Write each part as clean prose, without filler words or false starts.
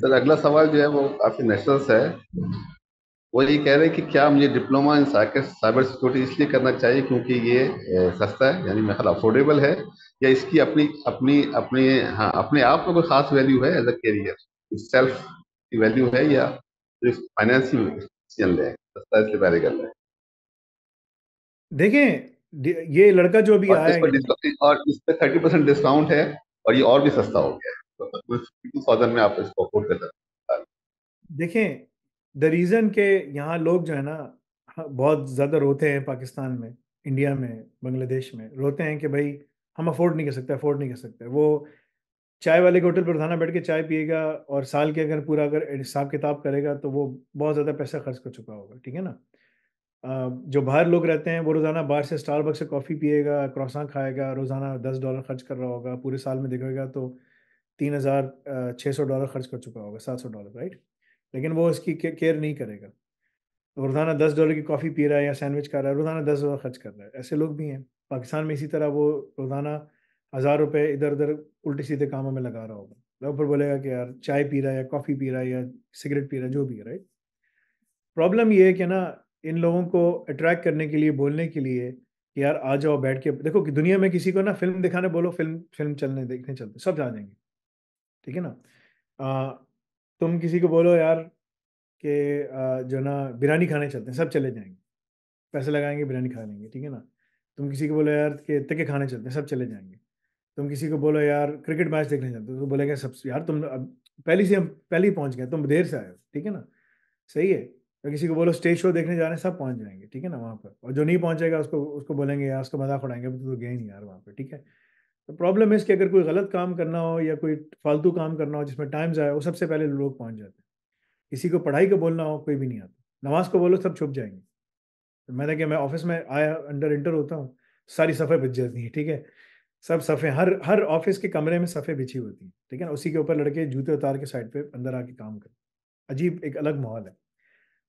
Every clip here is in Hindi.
सर अगला सवाल जो है वो काफी नेशनल है, वो ये कह रहे हैं कि क्या मुझे डिप्लोमा इन साइबर सिक्योरिटी इसलिए करना चाहिए क्योंकि ये सस्ता है, यानी मेरा अफोर्डेबल है, या इसकी अपनी अपनी अपने हाँ अपने आप में कोई खास वैल्यू है एज अ कैरियर, सेल्फ की वैल्यू है या फाइनेंशियल डिसीजन ले सस्ता इसलिए पहले कर रहे हैं। देखें ये लड़का जो अभी आया है और इस पर 30% डिस्काउंट है और ये और भी सस्ता हो गया है। में आप इसको अफोर्ड कर सकते हैं। देखें द रीजन के यहाँ लोग जो है ना बहुत ज्यादा रोते हैं, पाकिस्तान में, इंडिया में, बांग्लादेश में रोते हैं कि भाई हम अफोर्ड नहीं कर सकते, अफोर्ड नहीं कर सकते। वो चाय वाले के होटल पर रोजाना बैठ के चाय पिएगा और साल के अगर पूरा अगर हिसाब किताब करेगा तो वो बहुत ज्यादा पैसा खर्च कर चुका होगा, ठीक है ना। जो बाहर लोग रहते हैं वो रोज़ाना बाहर से स्टारबक्स से कॉफ़ी पिएगा, क्रॉसां खाएगा, रोज़ाना $10 खर्च कर रहा होगा, पूरे साल में देखेगा तो $3,600 खर्च कर चुका होगा, $700, राइट। लेकिन वो इसकी केयर नहीं करेगा, रोज़ाना $10 की कॉफ़ी पी रहा है या सैंडविच खा रहा है, रोज़ाना $10 खर्च कर रहा है। ऐसे लोग भी हैं पाकिस्तान में। इसी तरह वो रोज़ाना $1,000 इधर उधर उल्टे सीधे कामों में लगा रहा होगा, लोग फिर बोलेगा कि यार चाय पी रहा है या कॉफ़ी पी रहा है या सिगरेट पी रहा है, जो भी है, राइट। प्रॉब्लम ये है कि ना इन लोगों को अट्रैक्ट करने के लिए, बोलने के लिए कि यार आ जाओ बैठ के देखो, कि दुनिया में किसी को ना फिल्म दिखाने बोलो, फिल्म चलने देखने चलते सब जा जाएंगे, ठीक है ना। तुम किसी को बोलो यार कि जो ना बिरयानी खाने चलते हैं, सब चले जाएंगे, पैसे लगाएंगे बिरयानी खा लेंगे, ठीक है ना। तुम किसी को बोलो यार कि तके खाने चलते हैं, सब चले जाएंगे। तुम किसी को बोलो यार क्रिकेट मैच देखने चलते हो तो बोलेंगे सब यार तुम पहले ही पहुँच गए, तुम देर से आए हो, ठीक है ना, सही है। तो किसी को बोलो स्टेज शो देखने जा रहे हैं, सब पहुंच जाएंगे, ठीक है ना वहाँ पर। और जो नहीं पहुंचेगा उसको बोलेंगे यार, उसको मजाक उड़ाएंगे तो गए नहीं यार वहाँ पर, ठीक है। तो प्रॉब्लम है इसकी, अगर कोई गलत काम करना हो या कोई फालतू काम करना हो जिसमें टाइम जाए, वो सबसे पहले लोग पहुँच जाते हैं। किसी को पढ़ाई को बोलना हो, कोई भी नहीं आता। नमाज को बोलो सब छुप जाएंगे। तो मैंने कहा मैं ऑफिस में आया, इंटर होता हूँ, सारी सफ़े बिछ जाती हैं, ठीक है, सब सफ़े, हर ऑफिस के कमरे में सफ़े बिछी होती हैं, ठीक है ना। उसी के ऊपर लड़के जूते उतार के साइड पर अंदर आके काम करते, अजीब एक अलग माहौल है।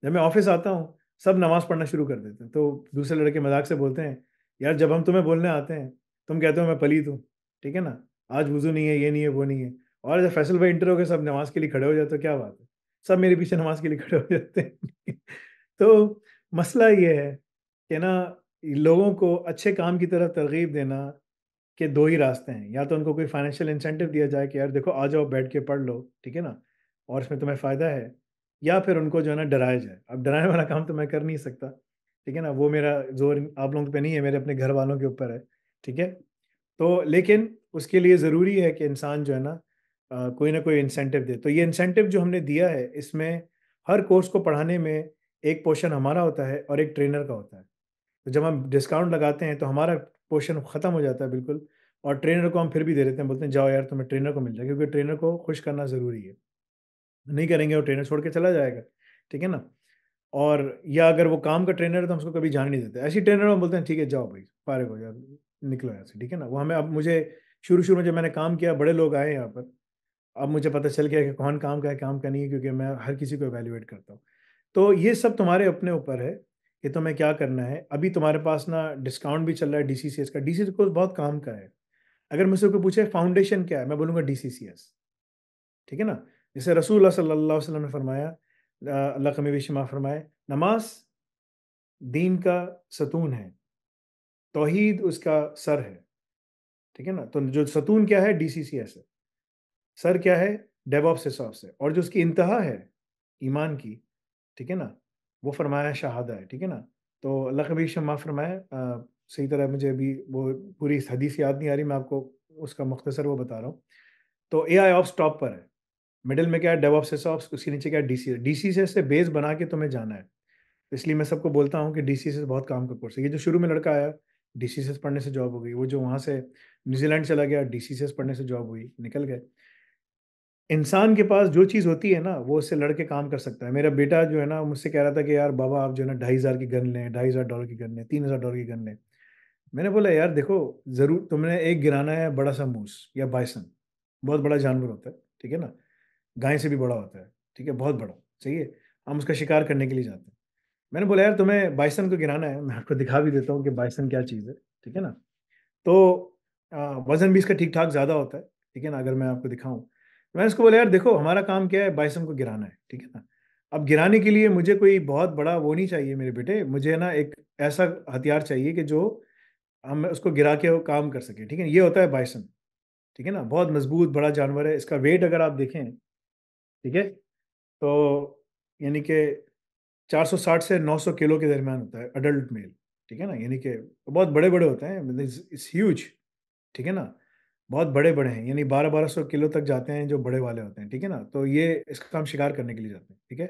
जब मैं ऑफिस आता हूँ सब नमाज पढ़ना शुरू कर देते हैं, तो दूसरे लड़के मजाक से बोलते हैं यार जब हम तुम्हें बोलने आते हैं तुम कहते हो मैं पलीत हूँ, ठीक है ना, आज वुजू नहीं है, ये नहीं है, वो नहीं है। और जब फैसल भाई इंटर हो गए सब नमाज के लिए खड़े हो जाते, क्या बात है, सब मेरे पीछे नमाज के लिए खड़े हो जाते हैं। तो मसला ये है कि ना लोगों को अच्छे काम की तरफ तरगीब देना के दो ही रास्ते हैं, या तो उनको कोई फाइनेंशियल इंसेंटिव दिया जाए कि यार देखो आ जाओ बैठ के पढ़ लो, ठीक है ना, और इसमें तुम्हें फ़ायदा है, या फिर उनको जो है ना डराया जाए। अब डराने वाला काम तो मैं कर नहीं सकता, ठीक है ना, वो मेरा जोर आप लोगों पे नहीं है, मेरे अपने घर वालों के ऊपर है, ठीक है। तो लेकिन उसके लिए ज़रूरी है कि इंसान जो है ना कोई ना कोई इंसेंटिव दे। तो ये इंसेंटिव जो हमने दिया है, इसमें हर कोर्स को पढ़ाने में एक पोर्शन हमारा होता है और एक ट्रेनर का होता है। तो जब हम डिस्काउंट लगाते हैं तो हमारा पोर्शन ख़त्म हो जाता है बिल्कुल, और ट्रेनर को हम फिर भी दे देते हैं, बोलते हैं जाओ यार तुम्हें ट्रेनर को मिल जाए, क्योंकि ट्रेनर को खुश करना ज़रूरी है, नहीं करेंगे वो ट्रेनर छोड़ के चला जाएगा, ठीक है ना। और या अगर वो काम का ट्रेनर है तो हम उसको कभी जान नहीं देते, ऐसी ट्रेनर हम बोलते हैं ठीक है जाओ भाई फारिग हो जाओ निकलो यहाँ से, ठीक है ना। वो हमें, अब मुझे शुरू में जब मैंने काम किया बड़े लोग आए यहाँ पर, अब मुझे पता चल गया कि कौन काम का है काम का नहीं है, क्योंकि मैं हर किसी को एवेल्यूएट करता हूँ। तो ये सब तुम्हारे अपने ऊपर है कि तुम्हें क्या करना है। अभी तुम्हारे पास ना डिस्काउंट भी चल रहा है DCCS का, DCCS कोर्स बहुत काम का है। अगर मुझसे कोई पूछे फाउंडेशन क्या है, मैं बोलूँगा DCCS, ठीक है ना। जैसे रसूल सल्लल्लाहु अलैहि वसल्लम ने फरमाया, अल्लाह कमी विशमा फरमाए, नमाज दीन का सतून है, तौहीद उसका सर है, ठीक है ना। तो जो सतून क्या है, DCCS है, सर क्या है, डेवऑप्स है, और जो उसकी इंतहा है ईमान की, ठीक है ना, वो फरमाया शहादा है, ठीक है ना। तो अल्लाह कमी विशमा फरमाया, सही तरह मुझे अभी वो पूरी हदीस याद नहीं आ रही, मैं आपको उसका मुख्तसर वो बता रहा हूँ। तो AIOps टॉप पर है, मिडिल में क्या है DevOps से सॉप्स, उसके नीचे क्या है DCCS से बेस बना के तुम्हें जाना है। इसलिए मैं सबको बोलता हूँ कि DCCS बहुत काम का कोर्स है। ये जो शुरू में लड़का आया DCCS पढ़ने से जॉब हो गई, वो जो वहाँ से न्यूजीलैंड चला गया DCCS पढ़ने से जॉब हुई, निकल गए। इंसान के पास जो चीज़ होती है ना वो उससे लड़के काम कर सकता है। मेरा बेटा जो है ना मुझसे कह रहा था कि यार बाबा आप जो है ना $2,500 की गन लें, $2,500 की गन लें, $3,000 की गन लें। मैंने बोला यार देखो ज़रूर तुमने एक गिराना है बड़ा सा मूस या बाइसन, बहुत बड़ा जानवर होता है, ठीक है ना, गाय से भी बड़ा होता है, ठीक है, बहुत बड़ा, सही है, हम उसका शिकार करने के लिए जाते हैं। मैंने बोला यार तुम्हें बाइसन को गिराना है, मैं आपको दिखा भी देता हूँ कि बाइसन क्या चीज़ है, ठीक है ना। तो वज़न भी इसका ठीक ठाक ज़्यादा होता है, ठीक है ना, अगर मैं आपको दिखाऊँ मैंने उसको बोला, यार देखो हमारा काम क्या है, बाइसन को गिराना है, ठीक है ना। अब गिराने के लिए मुझे कोई बहुत बड़ा वो नहीं चाहिए मेरे बेटे, मुझे ना एक ऐसा हथियार चाहिए कि जो हम उसको गिरा के काम कर सके, ठीक है। ये होता है बाइसन, ठीक है ना, बहुत मजबूत बड़ा जानवर है, इसका वेट अगर आप देखें, ठीक है, तो यानी कि 460 से 900 किलो के दरमियान होता है अडल्ट मेल, ठीक है ना, यानी कि बहुत बड़े बड़े होते हैं, इट्स ह्यूज, ठीक है ना, बहुत बड़े बड़े हैं, यानी 1200 किलो तक जाते हैं जो बड़े वाले होते हैं, ठीक है ना। तो ये इसका काम शिकार करने के लिए जाते हैं, ठीक है।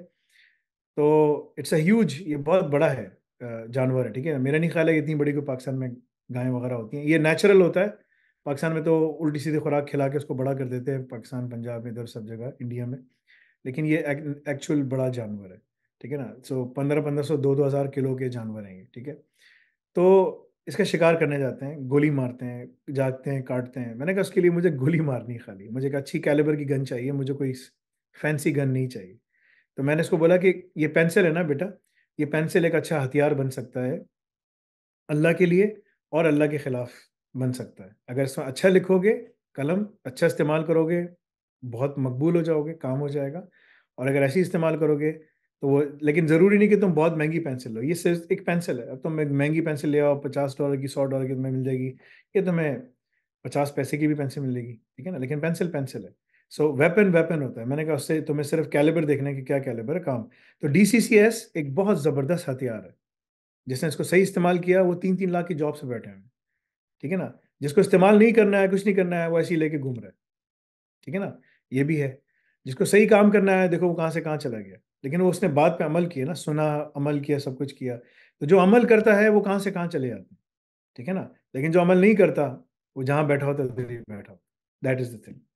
तो इट्स अ ह्यूज, ये बहुत बड़ा है जानवर है, ठीक है। मेरा नहीं ख्याल है इतनी बड़ी कोई पाकिस्तान में गायें वगैरह होती हैं, ये नेचुरल होता है, पाकिस्तान में तो उल्टी सीधी खुराक खिला के उसको बड़ा कर देते हैं, पाकिस्तान पंजाब इधर सब जगह इंडिया में, लेकिन ये एक्चुअल बड़ा जानवर है, ठीक है ना। सो 1500 2000 किलो के जानवर हैं ये, ठीक है। तो इसका शिकार करने जाते हैं, गोली मारते हैं, जागते हैं, काटते हैं। मैंने कहा उसके लिए मुझे गोली मारनी खाली, मुझे एक अच्छी कैलिबर की गन चाहिए, मुझे कोई फैंसी गन नहीं चाहिए। तो मैंने इसको बोला कि ये पेंसिल है ना बेटा, ये पेंसिल एक अच्छा हथियार बन सकता है अल्लाह के लिए और अल्लाह के ख़िलाफ़ बन सकता है। अगर इसमें अच्छा लिखोगे, कलम अच्छा इस्तेमाल करोगे, बहुत मकबूल हो जाओगे, काम हो जाएगा। और अगर ऐसे ही इस्तेमाल करोगे तो वो, लेकिन ज़रूरी नहीं कि तुम बहुत महंगी पेंसिल लो, ये सिर्फ एक पेंसिल है। अब तुम एक महंगी पेंसिल ले आओ, $50 की $100 की तुम्हें मिल जाएगी, ये तुम्हें 50 पैसे की भी पेंसिल मिलेगी, ठीक है ना, लेकिन पेंसिल पेंसिल है। सो वेपन वेपन होता है। मैंने कहा उससे तुम्हें सिर्फ कैलिबर देखना है कि क्या कैलिबर है काम। तो DCCS एक बहुत ज़बरदस्त हथियार है, जिसने इसको सही इस्तेमाल किया वो 3-3 लाख की जॉब से बैठे हैं, ठीक है ना। जिसको इस्तेमाल नहीं करना है, कुछ नहीं करना है, वो ऐसे ही लेके घूम रहा है, ठीक है ना, ये भी है। जिसको सही काम करना है, देखो वो कहाँ से कहाँ चला गया, लेकिन वो उसने बात पे अमल किया ना, सुना, अमल किया, सब कुछ किया। तो जो अमल करता है वो कहाँ से कहाँ चले जाते हैं, ठीक है ना। लेकिन जो अमल नहीं करता वो जहाँ बैठा होता है बैठा, दैट इज द थिंग।